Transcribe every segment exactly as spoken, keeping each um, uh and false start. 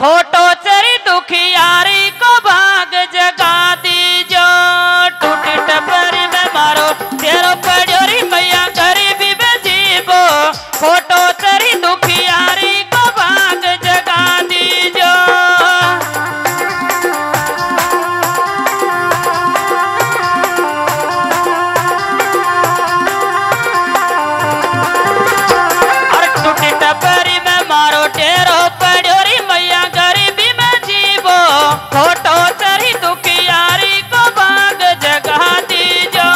खोटो चरी दुखियारी को भाग जगा दीजो। टूटी टपरी में मारो तेरो पड़ोरी मैया गरीबी में जीवो। खोटो चरी दुखियारी को भाग जगा दीजो। और टूटी टपरी में मारो तेरो पड़ोरी मैया गरीबी में जीवो। खोटो चरी दुखियारी को भाग जगा दीजो।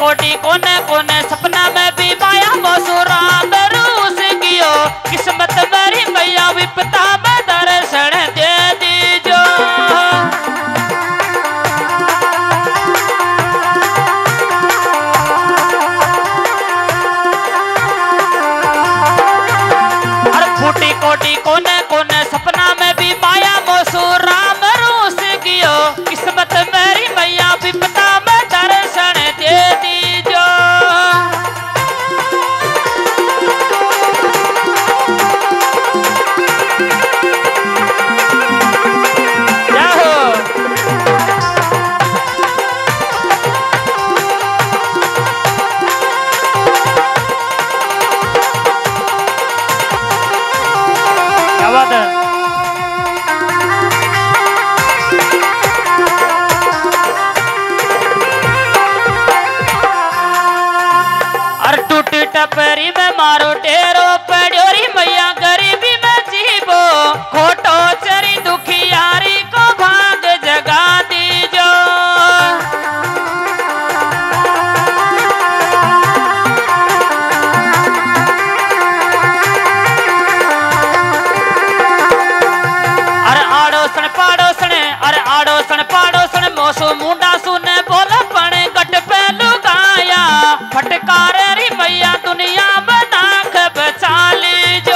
कोटी कोने कोने सपना में भी माया मसूरा रूस गियो। किस्मत मेरी मैया विपता में दर्शन दे दीजो। हर फूटी कोटी कोने कोने सपना में भी माया मसूरा रूस गियो। किस्मत मेरी मैया विपता में दर्शन दे दी। टूटी टपरी में मारो टेरो पड़ोरी मैया गरीबी में जीवो। खोटो चरी दुखियारी को भाग जगा दीजो। अरे आड़ोसन पाड़ोसन, अरे आड़ोसन पाड़ोसन मोसो मुंडा सुने बोला पड़े कट पे लुगाया। फटकार मैया दुनिया में नाक बचा लीजो।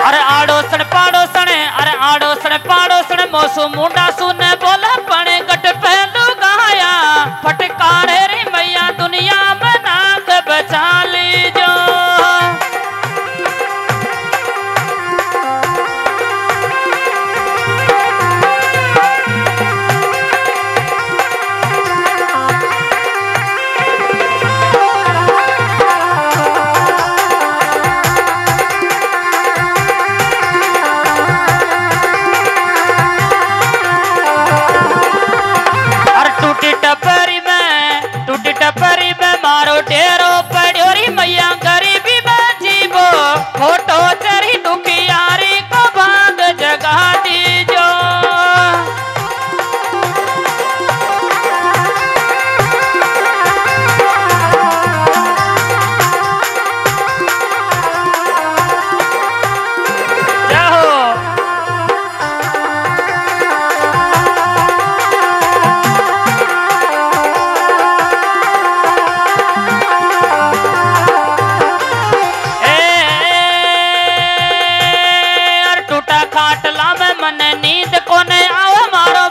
अरे आड़ोसन पाड़ोसन, अरे आड़ोसन पाड़ोसन मोसू मुंडा सुने बोला पड़े गट पहलू गाया। फटकार रे मैया दुनिया में नाक बचा लीजो। खाटला में मन नींद कोने आवे मारो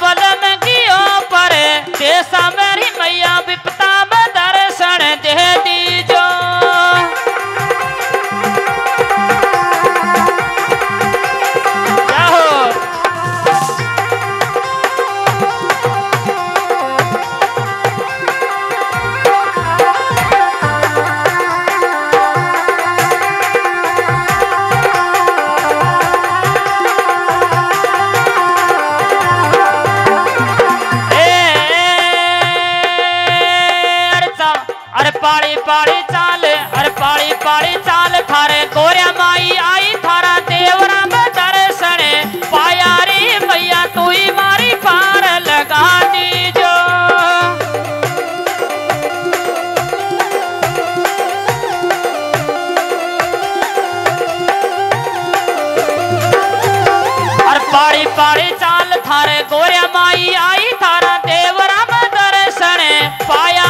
बल में गियो पर देसा मेरी मैया विपता में दर्शन दे दीजो। अर पाड़ी पाड़ी चाल, अर पाड़ी पाड़ी चाल, थारे गोरिया माई आई थारा देवरा में दर्शन पाया रे मैया तू ही मारी पार लगा दीजो। अर पाड़ी पाड़ी चाल, थारे गोरिया माई आई थारा देवरा में दर्शन पाया